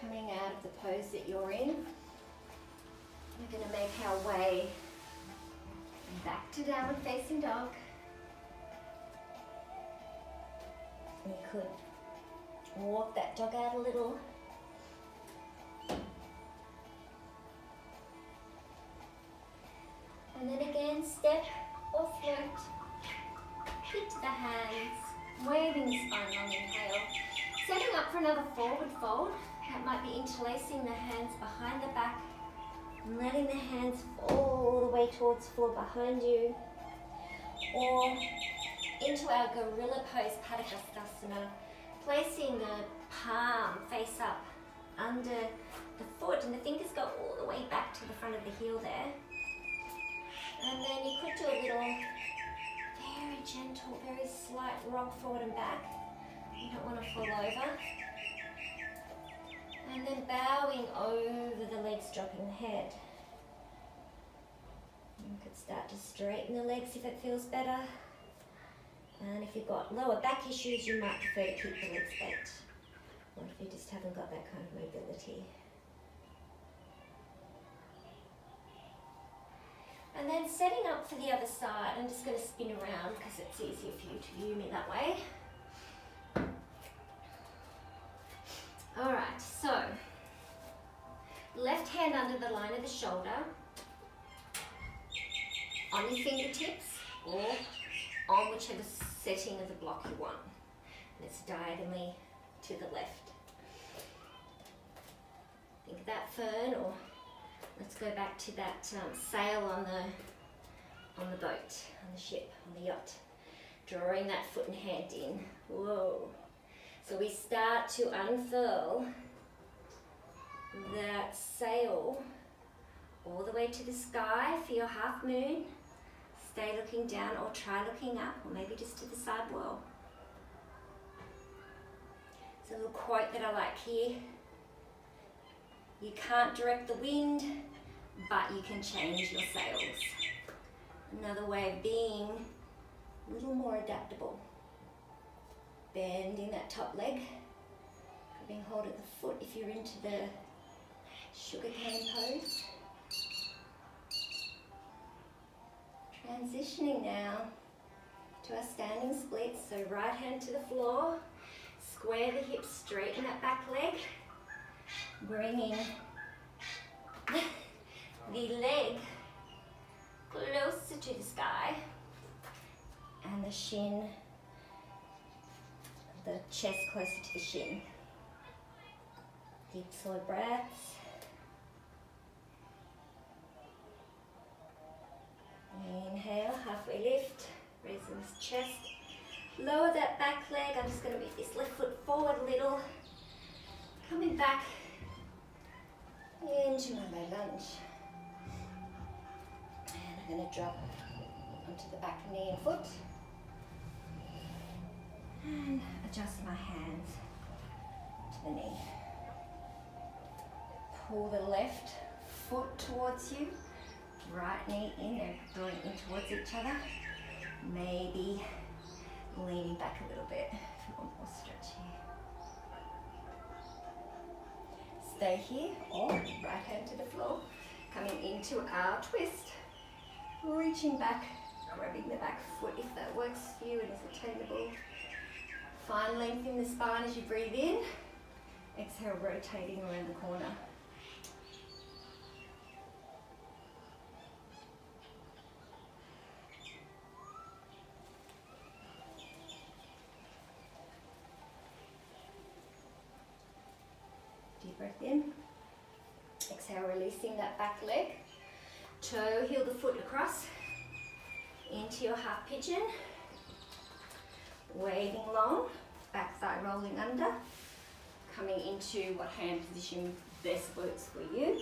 Coming out of the pose that you're in, we're going to make our way back to downward facing dog. You could walk that dog out a little. And then again, step or float, feet to the hands, waving the spine long inhale. Setting up for another forward fold. That might be interlacing the hands behind the back and letting the hands fall all the way towards the floor behind you, or into our gorilla pose, Padakastasana, placing the palm face up under the foot and the fingers go all the way back to the front of the heel there. And then you could do a little very gentle, very slight rock forward and back. You don't want to fall over. And then bowing over the legs, dropping the head. You could start to straighten the legs if it feels better. And if you've got lower back issues, you might prefer to keep the legs bent. Or if you just haven't got that kind of mobility. And then setting up for the other side. I'm just going to spin around because it's easier for you to view me that way. Alright, so left hand under the line of the shoulder, on your fingertips or on whichever setting of the block you want. And it's diagonally to the left. Think of that fern, or let's go back to that um, sail on the, on the boat, on the ship, on the yacht. Drawing that foot and hand in. Whoa. So we start to unfurl that sail all the way to the sky for your half moon. Stay looking down or try looking up, or maybe just to the side whirl. It's a little quote that I like here. You can't direct the wind, but you can change your sails. Another way of being a little more adaptable. Bending that top leg, grabbing hold of the foot if you're into the sugarcane pose. Transitioning now to our standing splits, so right hand to the floor, square the hips, straighten that back leg, bringing the leg sky. And the shin, the chest closer to the shin. Deep, slow breaths. Inhale, halfway lift, raise this chest. Lower that back leg. I'm just going to move this left foot forward a little. Coming back into my low lunge. And I'm going to drop onto the back knee and foot. And adjust my hands to the knee. Pull the left foot towards you. Right knee in, they're going in towards each other. Maybe leaning back a little bit if you want more stretch here. Stay here, or right hand to the floor. Coming into our twist. Reaching back, grabbing the back foot if that works for you and is attainable. Find length in the spine as you breathe in. Exhale, rotating around the corner. Breath in, exhale, releasing that back leg, toe, heel the foot across, into your half pigeon, waving long, back thigh rolling under, coming into what hand position best works for you.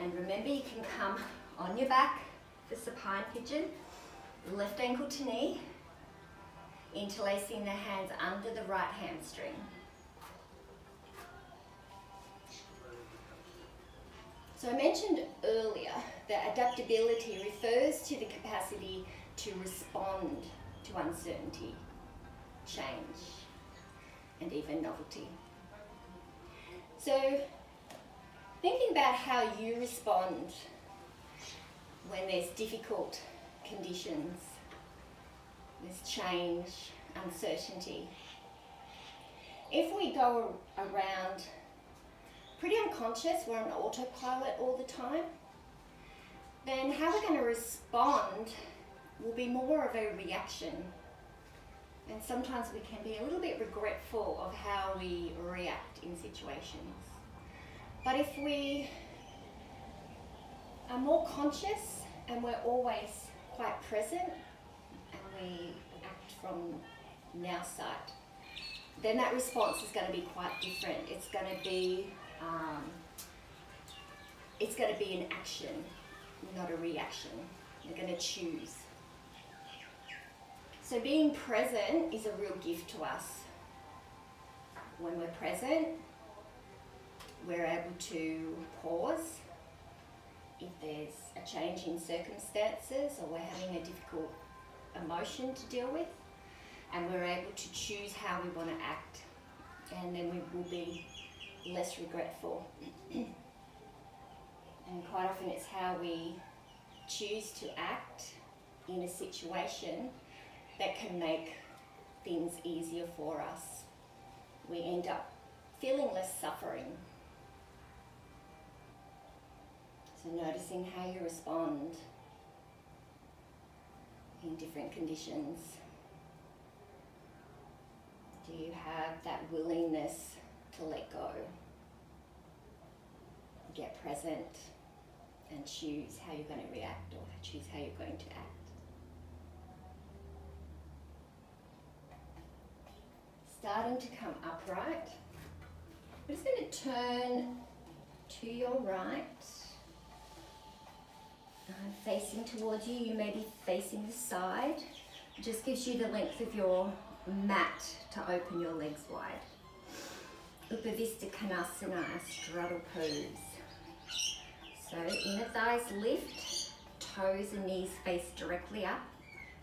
And remember, you can come on your back for supine pigeon, left ankle to knee, interlacing the hands under the right hamstring. So I mentioned earlier that adaptability refers to the capacity to respond to uncertainty, change, and even novelty. So thinking about how you respond when there's difficult conditions, there's change, uncertainty. If we go around pretty unconscious, we're on autopilot all the time, then how we're going to respond will be more of a reaction. And sometimes we can be a little bit regretful of how we react in situations. But if we are more conscious and we're always quite present and we act from now sight, then that response is going to be quite different. It's going to be Um, it's going to be an action, not a reaction. You're going to choose. So being present is a real gift to us. When we're present, we're able to pause. If there's a change in circumstances or we're having a difficult emotion to deal with, and we're able to choose how we want to act, and then we will be less regretful. And quite often it's how we choose to act in a situation that can make things easier for us. We end up feeling less suffering. So noticing how you respond in different conditions. Do you have that willingness to let go, get present, and choose how you're going to react, or choose how you're going to act. Starting to come upright, we're just going to turn to your right. I'm facing towards you, you may be facing the side. It just gives you the length of your mat to open your legs wide. Upavista Konasana, straddle pose. So inner thighs lift, toes and knees face directly up.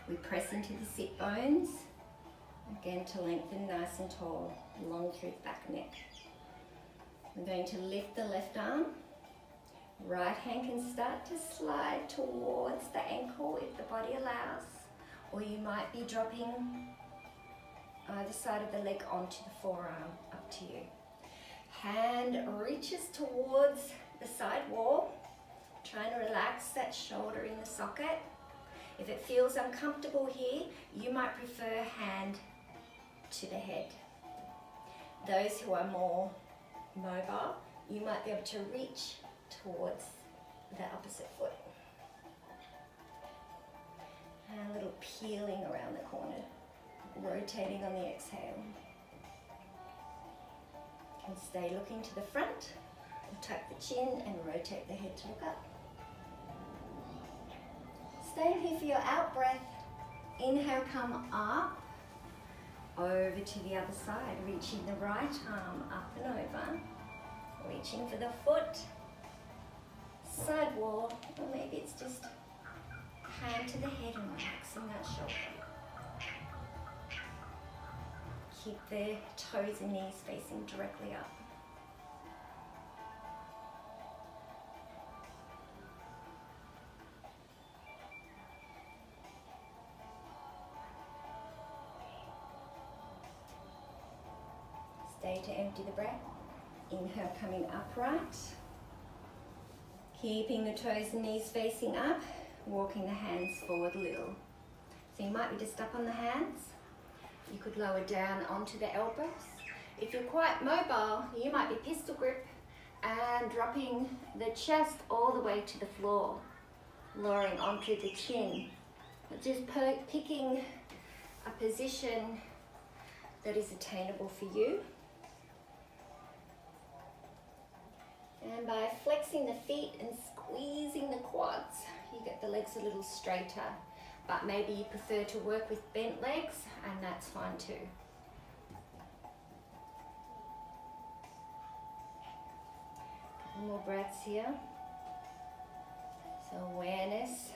We press into the sit bones, again to lengthen nice and tall, long through the back neck. We're going to lift the left arm. Right hand can start to slide towards the ankle if the body allows, or you might be dropping either side of the leg onto the forearm, up to you. Hand reaches towards the side wall, trying to relax that shoulder in the socket. If it feels uncomfortable here, you might prefer hand to the head. Those who are more mobile, you might be able to reach towards the opposite foot. And a little peeling around the corner, rotating on the exhale. You can stay looking to the front, tuck the chin and rotate the head to look up. Stay here for your out breath. Inhale, come up, over to the other side, reaching the right arm up and over, reaching for the foot, side wall, or maybe it's just hand to the head and relaxing that shoulder. Keep the toes and knees facing directly up. Stay to empty the breath. Inhale, coming upright. Keeping the toes and knees facing up, walking the hands forward a little. So you might be just up on the hands. You could lower down onto the elbows. If you're quite mobile, you might be pistol grip and dropping the chest all the way to the floor, lowering onto the chin. But just picking a position that is attainable for you. And by flexing the feet and squeezing the quads, you get the legs a little straighter. But maybe you prefer to work with bent legs, and that's fine too. Couple more breaths here. So awareness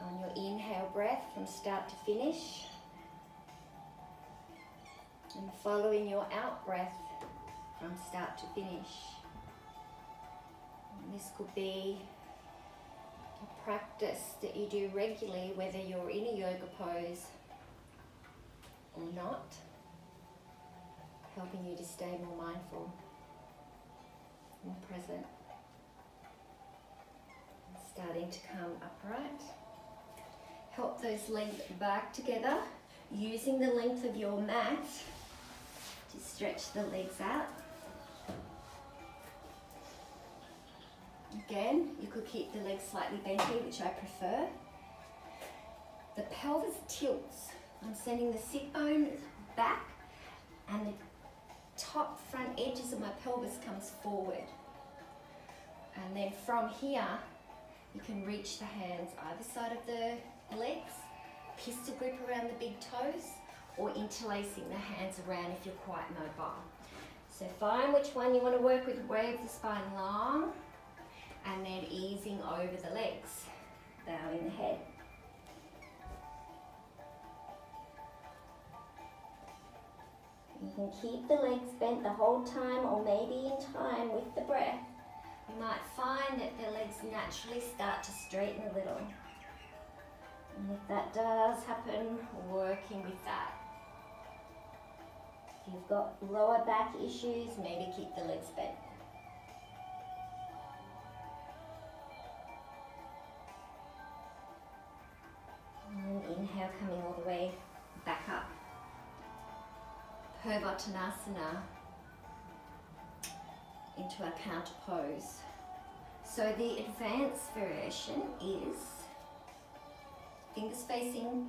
on your inhale breath from start to finish. And following your out breath from start to finish. And this could be a practice that you do regularly, whether you're in a yoga pose or not, helping you to stay more mindful and present. And starting to come upright. Help those legs back together, using the length of your mat to stretch the legs out. Again, you could keep the legs slightly bent here, which I prefer. The pelvis tilts. I'm sending the sit bone back and the top front edges of my pelvis comes forward. And then from here, you can reach the hands either side of the legs, pistol grip around the big toes, or interlacing the hands around if you're quite mobile. So find which one you want to work with. Wave the spine long, and then easing over the legs, bowing the head. You can keep the legs bent the whole time, or maybe in time with the breath, you might find that the legs naturally start to straighten a little. And if that does happen, working with that. If you've got lower back issues, maybe keep the legs bent. And inhale, coming all the way back up. Purvottanasana into a counter pose. So the advanced variation is fingers facing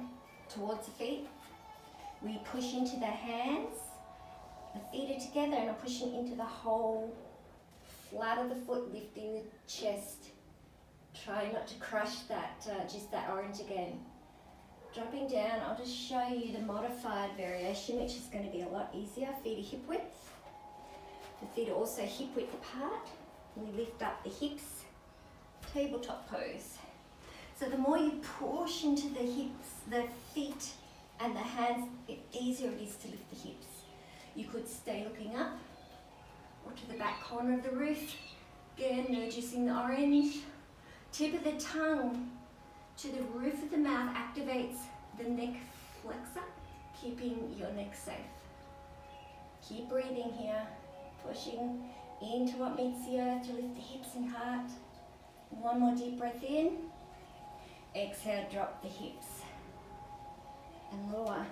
towards the feet. We push into the hands. The feet are together and are pushing into the whole flat of the foot, lifting the chest. Try not to crush that, uh, just that orange again. Dropping down, I'll just show you the modified variation, which is going to be a lot easier. Feet are hip width. The feet are also hip width apart. We lift up the hips. Tabletop pose. So the more you push into the hips, the feet and the hands, the easier it is to lift the hips. You could stay looking up or to the back corner of the roof. Again, noticing the orange. Tip of the tongue to the roof of the mouth activates the neck flexor, keeping your neck safe. Keep breathing here, pushing into what meets the earth to lift the hips and heart. One more deep breath in. Exhale, drop the hips and lower.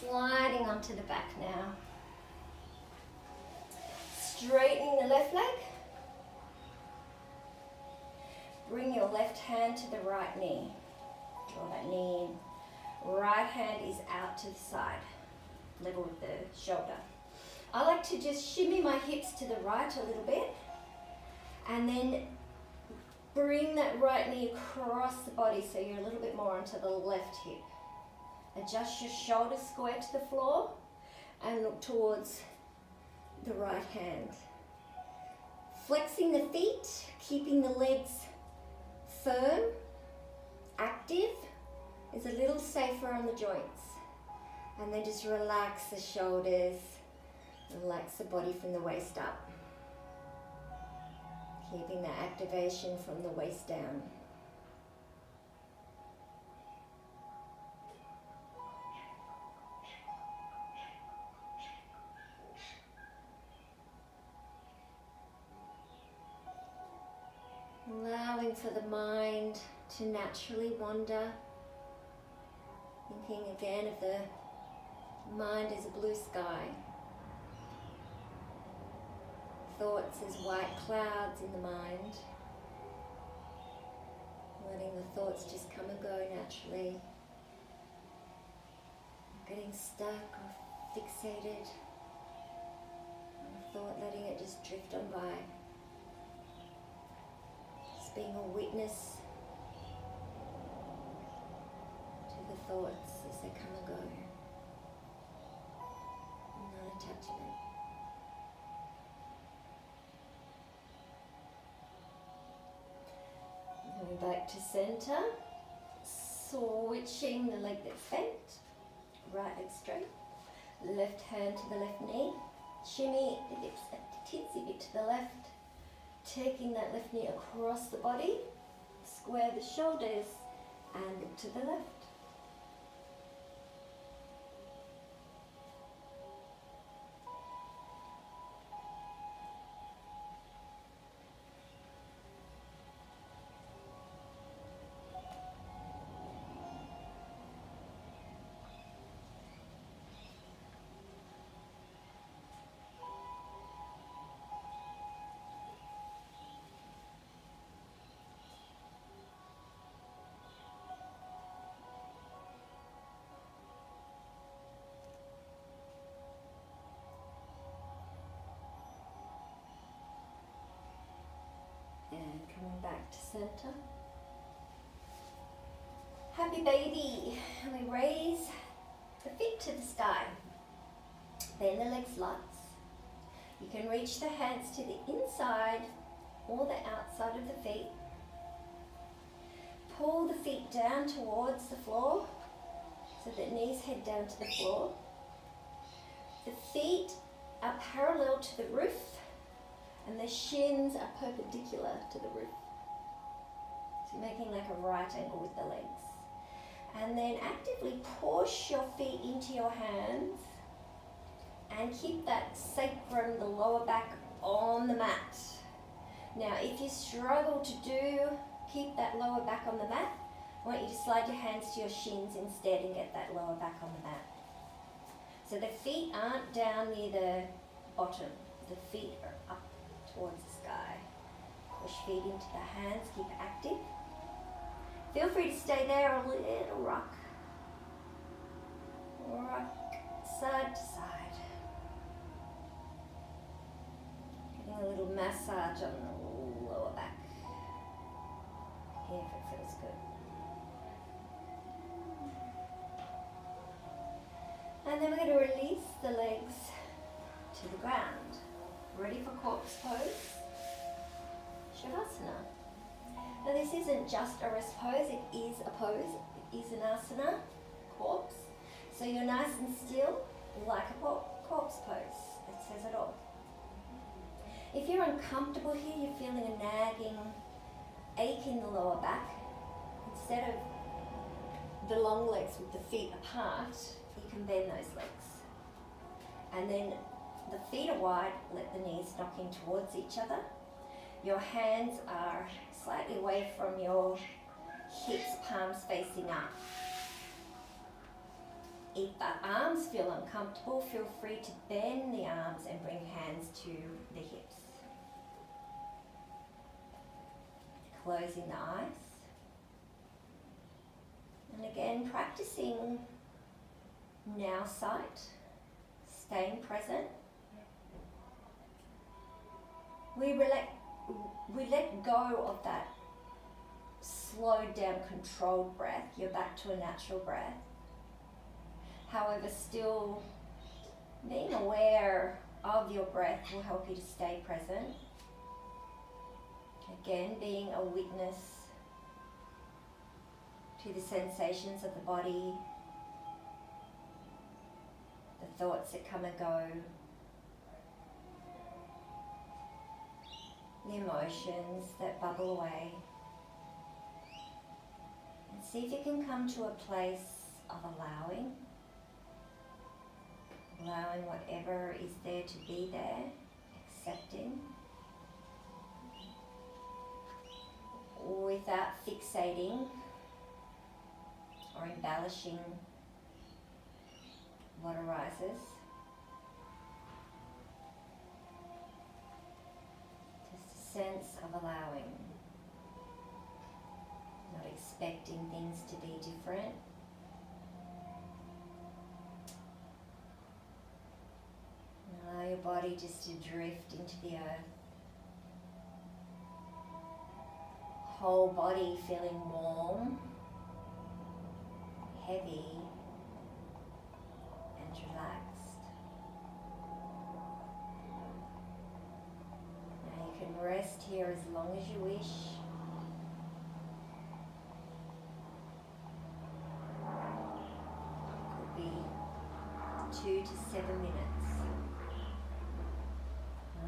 Sliding onto the back now. Straightening the left leg. Bring your left hand to the right knee. Draw that knee in. Right hand is out to the side, level with the shoulder. I like to just shimmy my hips to the right a little bit and then bring that right knee across the body so you're a little bit more onto the left hip. Adjust your shoulder square to the floor and look towards the right hand. Flexing the feet, keeping the legs firm, active, is a little safer on the joints. And then just relax the shoulders, relax the body from the waist up. Keeping that activation from the waist down. Allowing for the mind to naturally wander. Thinking again of the mind as a blue sky. Thoughts as white clouds in the mind. Letting the thoughts just come and go naturally. Not getting stuck or fixated on a thought, letting it just drift on by. Just being a witness to the thoughts as they come and go. Non-attachment. Back to center, switching the leg that's bent, right leg straight, left hand to the left knee, shimmy the hips a teensy bit to the left, taking that left knee across the body, square the shoulders and look to the left. Back to center. Happy baby. And we raise the feet to the sky. Then the legs lights. You can reach the hands to the inside or the outside of the feet. Pull the feet down towards the floor so that knees head down to the floor. The feet are parallel to the roof and the shins are perpendicular to the roof. So you're making like a right angle with the legs. And then actively push your feet into your hands and keep that sacrum, the lower back, on the mat. Now, if you struggle to do, keep that lower back on the mat, I want you to slide your hands to your shins instead and get that lower back on the mat. So the feet aren't down near the bottom. The feet are up towards the sky. Push feet into the hands, keep active. Feel free to stay there a little rock. Rock side to side. Getting a little massage on the lower back. Here if it feels good. And then we're going to release the legs to the ground. Ready for corpse pose, Shavasana. Now this isn't just a rest pose, it is a pose, it is an asana, corpse. So you're nice and still, like a corpse pose, that says it all. If you're uncomfortable here, you're feeling a nagging ache in the lower back, instead of the long legs with the feet apart, you can bend those legs. And then the feet are wide, let the knees knock in towards each other. Your hands are slightly away from your hips, palms facing up. If the arms feel uncomfortable, feel free to bend the arms and bring hands to the hips. Closing the eyes. And again, practicing now sight, staying present. We relax, we let go of that slowed down, controlled breath. You're back to a natural breath. However, still being aware of your breath will help you to stay present. Again, being a witness to the sensations of the body, the thoughts that come and go, the emotions that bubble away. And see if you can come to a place of allowing. Allowing whatever is there to be there, accepting, without fixating or embellishing what arises. Just a sense of allowing, not expecting things to be different. Allow your body just to drift into the earth. Whole body feeling warm, heavy, and relaxed. Now you can rest here as long as you wish. Could be two to seven minutes.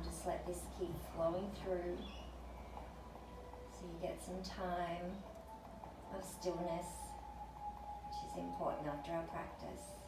Just let this keep flowing through so you get some time of stillness, which is important after our practice.